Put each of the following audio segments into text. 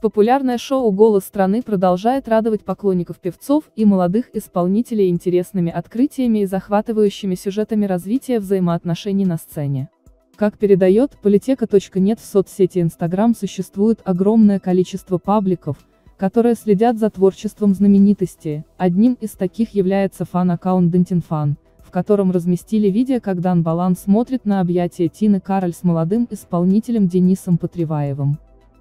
Популярное шоу «Голос страны» продолжает радовать поклонников певцов и молодых исполнителей интересными открытиями и захватывающими сюжетами развития взаимоотношений на сцене. Как передает politeka.net, в соцсети Instagram существует огромное количество пабликов, которые следят за творчеством знаменитости. Одним из таких является фан-аккаунт Dentinfan, в котором разместили видео, как Дан Балан смотрит на объятия Тины Кароль с молодым исполнителем Денисом Патриваевым.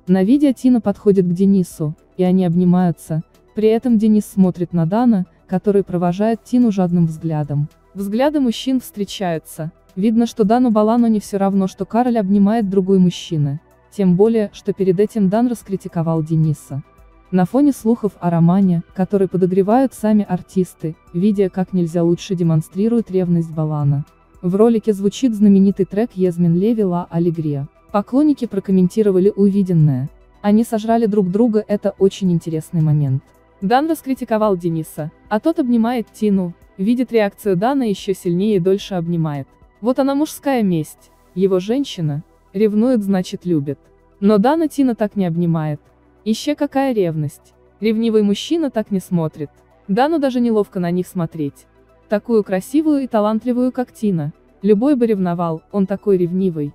На видео Тина подходит к Денису, и они обнимаются, при этом Денис смотрит на Дана, который провожает Тину жадным взглядом. Взгляды мужчин встречаются. Видно, что Дану Балану не все равно, что Кароль обнимает другой мужчина, тем более, что перед этим Дан раскритиковал Дениса. На фоне слухов о романе, который подогревают сами артисты, видео как нельзя лучше демонстрирует ревность Балана. В ролике звучит знаменитый трек Езмин Леви «Ла Аллегрия». Поклонники прокомментировали увиденное. Они сожрали друг друга, это очень интересный момент. Дан раскритиковал Дениса, а тот обнимает Тину, видит реакцию Дана еще сильнее и дольше обнимает. Вот она мужская месть, его женщина, ревнует значит любит. Но Дана Тина так не обнимает. Еще какая ревность. Ревнивый мужчина так не смотрит. Дану даже неловко на них смотреть. Такую красивую и талантливую, как Тина. Любой бы ревновал, он такой ревнивый.